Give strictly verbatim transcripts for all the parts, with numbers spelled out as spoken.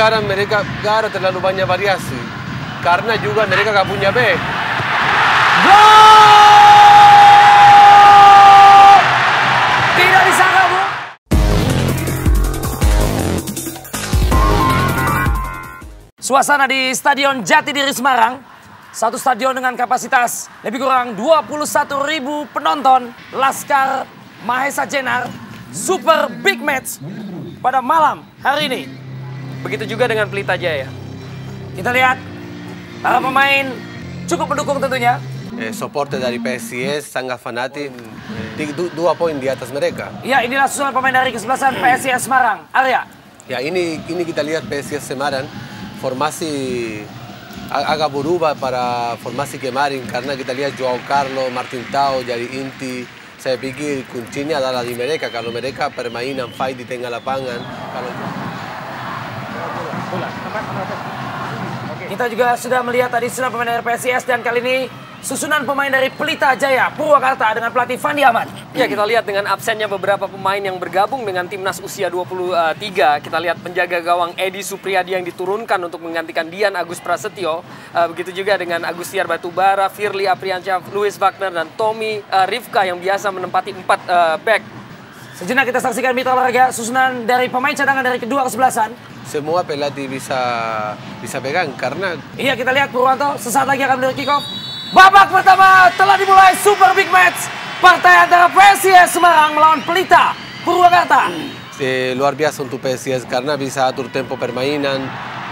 sekarang mereka gak ada terlalu banyak variasi. Karena juga mereka gak punya B. Gol! Tidak disangka, Bu. Suasana di Stadion Jati Diri Semarang. Satu stadion dengan kapasitas lebih kurang dua puluh satu ribu penonton. Laskar Mahesa Jenar. Super big match pada malam hari ini. Begitu juga dengan Pelita Jaya. Kita lihat para pemain cukup mendukung tentunya. Eh, support dari P S I S sangat fanatik. Du dua poin di atas mereka. Ya, inilah susunan pemain dari kesebelasan P S I S Semarang. Arya. Ya, ini ini kita lihat P S I S Semarang formasi agak berubah para formasi kemarin karena kita lihat Joao Carlo, Martín Tau, Jari Inti. Saya pikir kuncinya adalah di mereka. Kalau mereka permainan fight di tengah lapangan. Kalau... Kita juga sudah melihat tadi susunan pemain dari P S I S dan kali ini susunan pemain dari Pelita Jaya Purwakarta dengan pelatih Fandi Ahmad. Ya, kita lihat dengan absennya beberapa pemain yang bergabung dengan timnas usia dua puluh tiga. Kita lihat penjaga gawang Edi Supriyadi yang diturunkan untuk menggantikan Dian Agus Prasetyo. Begitu juga dengan Agustiar Batubara, Firly Apriansyah, Luis Wagner, dan Tommy Rifka yang biasa menempati empat back. Sejenak kita saksikan mitra olahraga susunan dari pemain cadangan dari kedua kesebelasan. Semua pelatih bisa bisa pegang karena... Iya, kita lihat Purwanto sesaat lagi akan mendiri kick off. Babak pertama telah dimulai, super big match. Partai antara P S I S Semarang melawan Pelita Purwakarta. Si, luar biasa untuk P S I S karena bisa atur tempo permainan.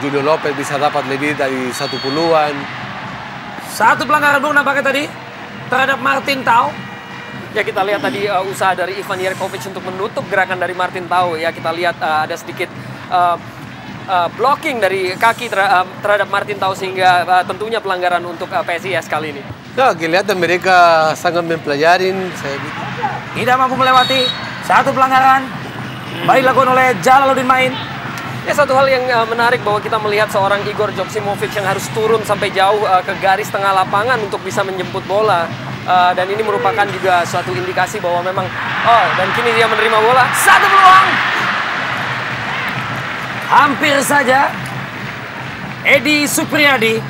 Julio Lopez bisa dapat lebih dari satu puluhan. Satu pelanggaran dulu nampaknya tadi terhadap Martín Tau. Ya, kita lihat tadi uh, usaha dari Ivan Jerkovic untuk menutup gerakan dari Martín Tau. Ya, kita lihat uh, ada sedikit uh, uh, blocking dari kaki ter uh, terhadap Martín Tau sehingga uh, tentunya pelanggaran untuk uh, P S I S kali ini. Nah, kelihatan mereka sangat mempelajari. Saya gitu. Tidak mampu melewati satu pelanggaran. Baik dilakukan oleh Jalaluddin main. Ya, satu hal yang uh, menarik bahwa kita melihat seorang Igor Joksimovic yang harus turun sampai jauh uh, ke garis tengah lapangan untuk bisa menjemput bola. Uh, dan ini merupakan juga suatu indikasi bahwa memang, oh, dan kini dia menerima bola. Satu peluang. Hampir saja Edi Supriyadi.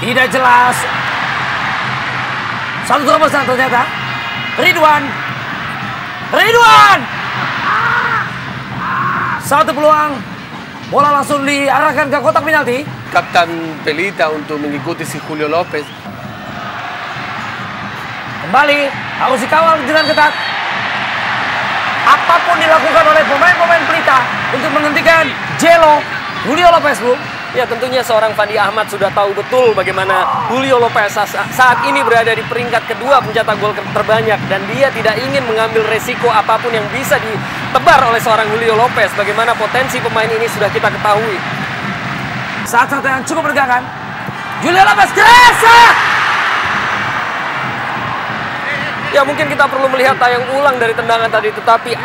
Tidak jelas. Satu terobosan ternyata. Ridwan. Ridwan. Satu peluang. Bola langsung diarahkan ke kotak penalti. Kapten Pelita untuk mengikuti si Julio Lopez. Kembali, harus dikawal dengan ketat. Apapun dilakukan oleh pemain-pemain Pelita untuk menghentikan Jelo Julio Lopez, Bu. Ya, tentunya seorang Fandi Ahmad sudah tahu betul bagaimana Julio Lopez saat ini berada di peringkat kedua pencetak gol terbanyak. Dan dia tidak ingin mengambil resiko apapun yang bisa ditebar oleh seorang Julio Lopez. Bagaimana potensi pemain ini sudah kita ketahui. Saat-saat yang cukup bergegangan. Julio Lopez kerasa! Ya, mungkin kita perlu melihat tayang ulang dari tendangan tadi, tetapi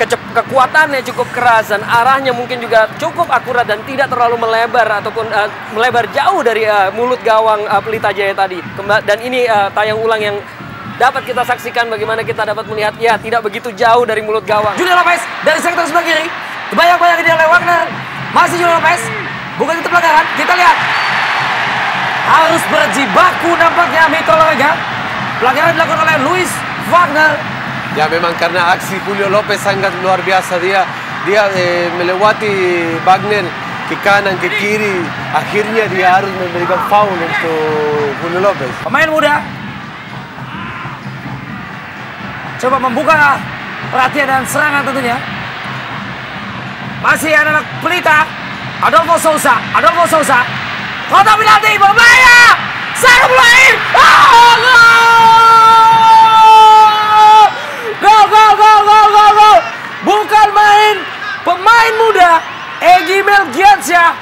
kece kekuatannya cukup keras dan arahnya mungkin juga cukup akurat dan tidak terlalu melebar ataupun uh, melebar jauh dari uh, mulut gawang uh, Pelita Jaya tadi. Kemba dan ini uh, tayang ulang yang dapat kita saksikan bagaimana kita dapat melihat ya tidak begitu jauh dari mulut gawang. Julio Lopez dari sektor sebelah kiri, bayang-bayang dia oleh Wagner, masih Julio Lopez, bukan itu pelanggaran. Kita lihat harus berjibaku nampaknya mitra olahraga. Pelanggaran dilakukan oleh Luis Wagner. Ya, memang karena aksi Julio Lopez sangat luar biasa. Dia dia eh, melewati Wagner ke kanan, ke kiri. Akhirnya dia harus memberikan foul untuk Julio Lopez. Pemain muda coba membuka perhatian dan serangan tentunya. Masih anak Pelita. Adolfo Sousa. Adolfo Sousa. Kotak penalti berbahaya. Saya mulai. Oh, gol! Gol, gol, gol, gol, gol, gol. Bukan main. Pemain muda Egi Melgiansyah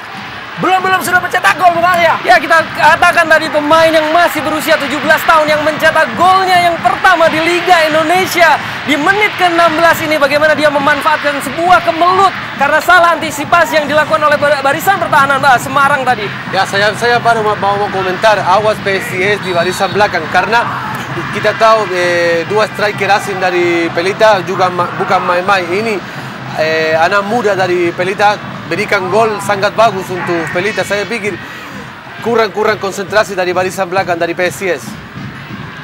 belum-belum sudah mencetak gol, bukan ya? Ya, kita katakan tadi pemain yang masih berusia tujuh belas tahun yang mencetak golnya yang pertama di Liga Indonesia di menit ke enam belas ini. Bagaimana dia memanfaatkan sebuah kemelut karena salah antisipasi yang dilakukan oleh barisan pertahanan Semarang tadi. Ya, saya saya baru mau komentar awas P S I S di barisan belakang karena kita tahu eh, dua striker asing dari Pelita juga ma bukan main-main ini. eh, anak muda dari Pelita berikan gol sangat bagus untuk Pelita. Saya pikir kurang-kurang konsentrasi dari barisan belakang dari P S I S.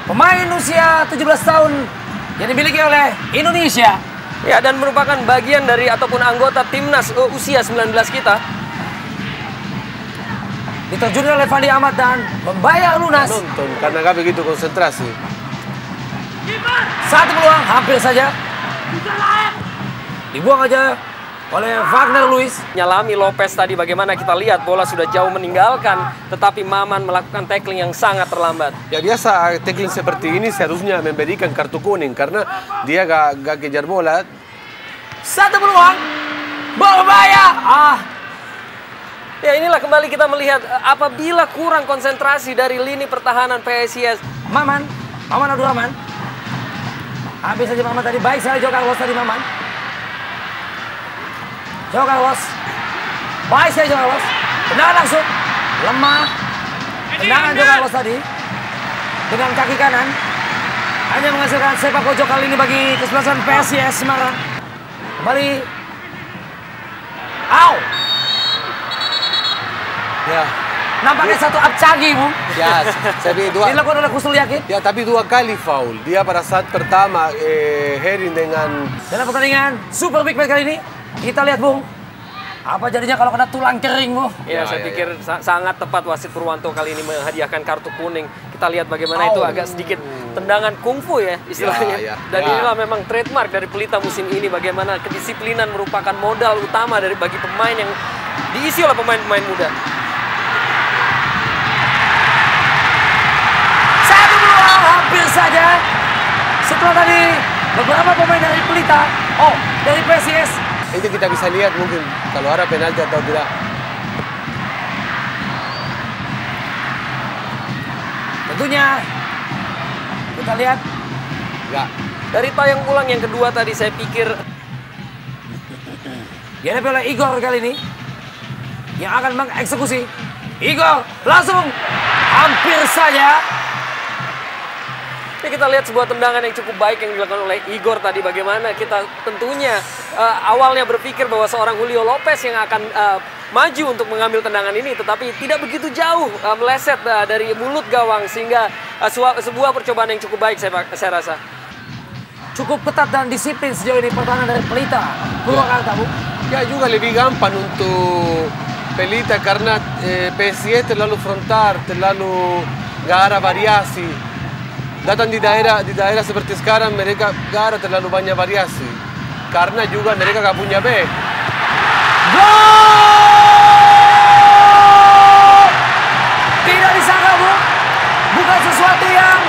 Pemain usia tujuh belas tahun yang dimiliki oleh Indonesia. Ya, dan merupakan bagian dari ataupun anggota timnas uh, usia sembilan belas kita. Diterjuni oleh Fandi Ahmad dan membayar lunas. Nonton, karena gak begitu konsentrasi. Satu peluang, hampir saja. Dibuang aja oleh Wagner Luis. Nyalami Lopez tadi, bagaimana kita lihat bola sudah jauh meninggalkan. Tetapi Maman melakukan tackling yang sangat terlambat. Ya biasa tackling seperti ini seharusnya memberikan kartu kuning. Karena dia gak, gak kejar bola. Satu peluang. Berbahaya. Ah. Ya inilah kembali kita melihat apabila kurang konsentrasi dari lini pertahanan P S I S. Maman. Maman Abdurrahman. Habis saja Maman tadi. Baik sekali Joao Carlo tadi Maman. Joao Carlo. Baik sekali Joao Carlo. Tendangan langsung. Lemah. Tendangan Joao Carlo tadi. Dengan kaki kanan. Hanya menghasilkan sepak pojok kali ini bagi kesebelasan P S I S Semarang. Kembali. Au. Ya. Nampaknya dua. Satu abcagi, Bu. Ya, jadi dua. Dilakukan oleh Kusul Yakin. Ya, tapi dua kali foul. Dia pada saat pertama eh, heading dengan... Dalam pertandingan Super Big Match kali ini, kita lihat, Bung. Apa jadinya kalau kena tulang kering, Bu? Ya, ya saya ya, pikir ya. Sa sangat tepat wasit Purwanto kali ini menghadiahkan kartu kuning. Kita lihat bagaimana oh. itu agak sedikit tendangan kungfu ya istilahnya. Ya, ya. Dan ya. inilah memang trademark dari Pelita musim ini. Bagaimana kedisiplinan merupakan modal utama dari bagi pemain yang diisi oleh pemain-pemain muda. Hampir saja setelah tadi beberapa pemain dari Pelita, oh dari P S I S. Itu kita bisa lihat mungkin kalau ada penalti atau tidak. Tentunya kita lihat. Ya. Dari tayang ulang yang kedua tadi saya pikir dihadapi oleh Igor kali ini yang akan mengeksekusi. Igor langsung hampir saja. Kita lihat sebuah tendangan yang cukup baik yang dilakukan oleh Igor tadi. Bagaimana kita tentunya uh, awalnya berpikir bahwa seorang Julio Lopez yang akan uh, maju untuk mengambil tendangan ini. Tetapi tidak begitu jauh uh, meleset uh, dari mulut gawang. Sehingga uh, sebuah percobaan yang cukup baik saya, saya rasa. Cukup ketat dan disiplin sejauh ini pertahanan dari Pelita. Purwakarta, Bu. Ya juga lebih gampang untuk Pelita karena eh, P S I S terlalu frontal, terlalu gak ada variasi. Datang di daerah di daerah seperti sekarang mereka gara terlalu banyak variasi karena juga mereka gak punya back. Gol! Tidak disangka, Bu. Bukan sesuatu yang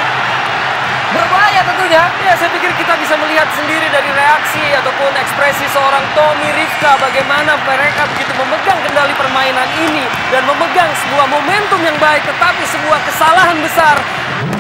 berbahaya tentunya. Ya, saya pikir kita bisa melihat sendiri dari reaksi ataupun ekspresi seorang Tommy Rifka bagaimana mereka begitu memegang kendali permainan ini dan memegang sebuah momentum yang baik, tetapi sebuah kesalahan besar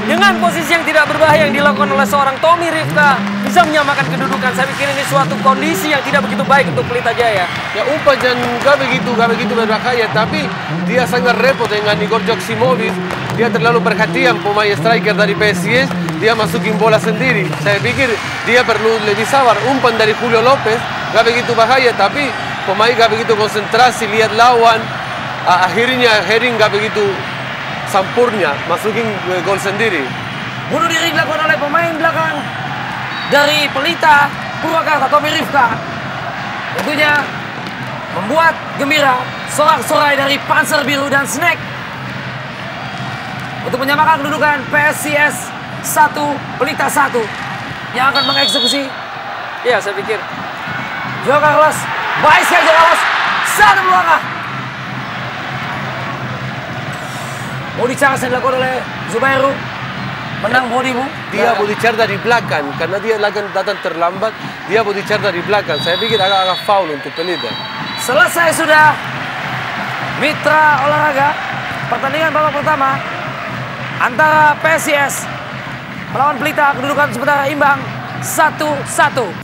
dengan posisi yang tidak berbahaya yang dilakukan oleh seorang Tommy Rifka bisa menyamakan kedudukan. Saya pikir ini suatu kondisi yang tidak begitu baik untuk Pelita Jaya. Ya umpan yang gak begitu, gak begitu berbahaya, tapi dia sangat repot dengan Igor Joksimovic. Dia terlalu perhatian pemain striker dari P S I S, dia masukin bola sendiri. Saya pikir dia perlu lebih sabar. Umpan dari Julio Lopez gak begitu bahaya, tapi pemain gak begitu konsentrasi, lihat lawan. Akhirnya heading gak begitu sampurnya, masukin gol sendiri. Bunuh diri dilakukan oleh pemain belakang dari Pelita Purwakarta, Tommy Rifka. Tentunya membuat gembira sorak-sorai dari Panzer Biru dan Snack untuk menyamakan kedudukan P S I S satu Pelita satu yang akan mengeksekusi. Ya, saya pikir Joao Carlo, baik sekali Joao Carlo, satu peluang. Body charge yang dilakukan oleh Zubairu. Menang body, Bu. Dia body charge dari belakang. Karena dia datang terlambat, dia body charge dari belakang. Saya pikir agak-agak foul untuk Pelita. Selesai sudah mitra olahraga pertandingan babak pertama antara P S I S melawan Pelita. Kedudukan sementara imbang satu satu.